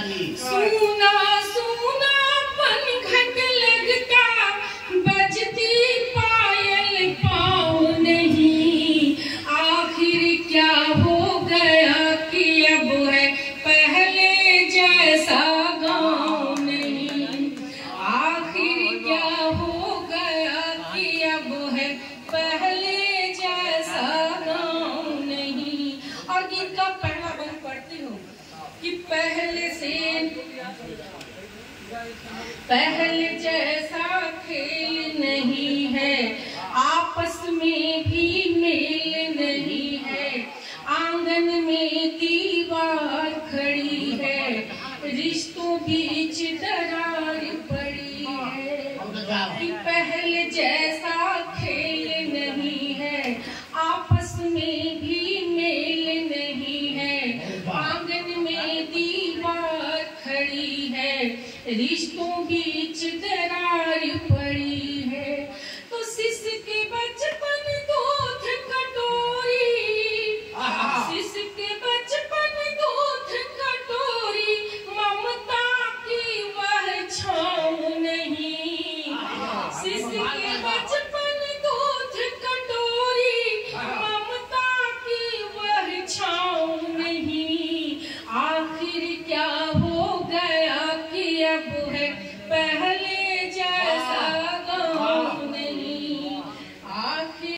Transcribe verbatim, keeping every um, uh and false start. चाहिए। सुना सुना पनखट लगता बजती पायल पाओ नहीं, आखिर क्या हो गया कि अब है पहले जैसा गाँव नहीं, आखिर क्या हो गया कि अब है पहले जैसा गाँव नहीं। और इनका पढ़ना बहुत पढ़ती हूँ कि पहले से पहले जैसा खेल नहीं है, आपस में भी मेल नहीं है, आंगन में दीवार खड़ी है, रिश्तों बीच दरार पड़ी है। कि पहले जैसा खेल नहीं है, आपस में भी मेल नहीं है, आंगन में दीवार खड़ी है, रिश्तों बीच दरार